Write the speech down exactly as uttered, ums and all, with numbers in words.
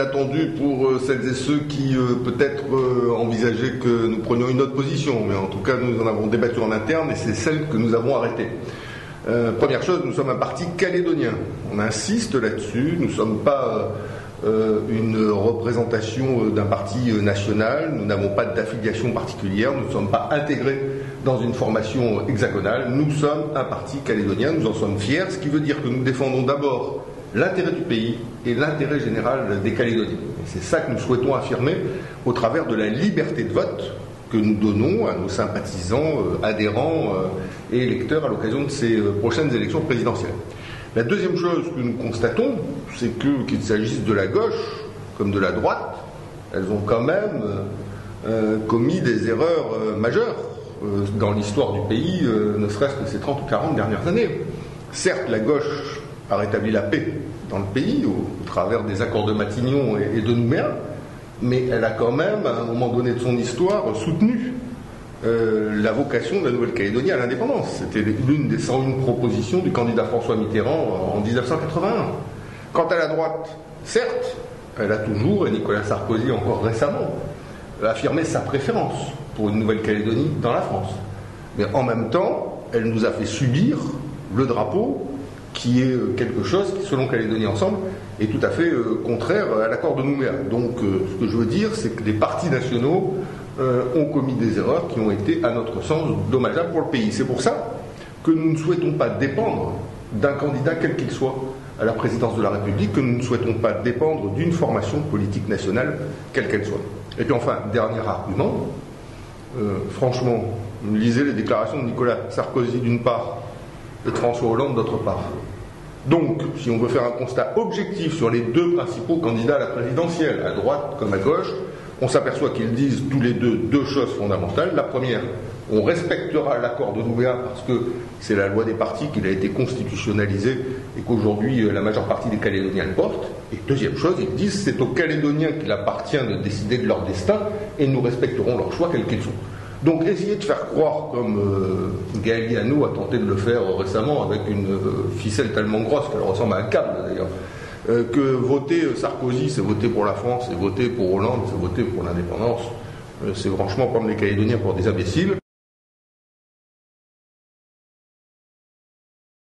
Attendu pour celles et ceux qui euh, peut-être euh, envisageaient que nous prenions une autre position, mais en tout cas nous en avons débattu en interne et c'est celle que nous avons arrêtée. Euh, première chose, nous sommes un parti calédonien, on insiste là-dessus, nous ne sommes pas euh, une représentation d'un parti national, nous n'avons pas d'affiliation particulière, nous ne sommes pas intégrés dans une formation hexagonale, nous sommes un parti calédonien, nous en sommes fiers, ce qui veut dire que nous défendons d'abord l'intérêt du pays et l'intérêt général des Calédoniens. C'est ça que nous souhaitons affirmer au travers de la liberté de vote que nous donnons à nos sympathisants, adhérents et électeurs à l'occasion de ces prochaines élections présidentielles. La deuxième chose que nous constatons, c'est que qu'il s'agisse de la gauche comme de la droite, elles ont quand même euh, commis des erreurs euh, majeures euh, dans l'histoire du pays, euh, ne serait-ce que ces trente ou quarante dernières années. Certes, la gauche a rétabli la paix dans le pays au travers des accords de Matignon et de Nouméa, mais elle a quand même, à un moment donné de son histoire, soutenu euh, la vocation de la Nouvelle-Calédonie à l'indépendance. C'était l'une des cent une propositions du candidat François Mitterrand en mille neuf cent quatre-vingt-un. Quant à la droite, certes, elle a toujours, et Nicolas Sarkozy encore récemment, affirmé sa préférence pour une Nouvelle-Calédonie dans la France. Mais en même temps, elle nous a fait subir le drapeau qui est quelque chose qui, selon Calédonie Ensemble, est tout à fait euh, contraire à l'accord de Nouméa. Donc euh, ce que je veux dire, c'est que les partis nationaux euh, ont commis des erreurs qui ont été, à notre sens, dommageables pour le pays. C'est pour ça que nous ne souhaitons pas dépendre d'un candidat quel qu'il soit à la présidence de la République, que nous ne souhaitons pas dépendre d'une formation politique nationale quelle qu'elle soit. Et puis enfin, dernier argument, euh, franchement, lisez les déclarations de Nicolas Sarkozy d'une part, et de François Hollande d'autre part. Donc, si on veut faire un constat objectif sur les deux principaux candidats à la présidentielle, à droite comme à gauche, on s'aperçoit qu'ils disent tous les deux deux choses fondamentales. La première, on respectera l'accord de Nouméa parce que c'est la loi des partis qu'il a été constitutionnalisé et qu'aujourd'hui la majeure partie des Calédoniens le portent. Et deuxième chose, ils disent c'est aux Calédoniens qu'il appartient de décider de leur destin et nous respecterons leur choix quel qu'ils soient. Donc essayez de faire croire, comme euh, Gaël Yannou a tenté de le faire euh, récemment avec une euh, ficelle tellement grosse qu'elle ressemble à un câble d'ailleurs, euh, que voter euh, Sarkozy c'est voter pour la France, c'est voter pour Hollande, c'est voter pour l'indépendance, euh, c'est franchement prendre les Calédoniens pour des imbéciles.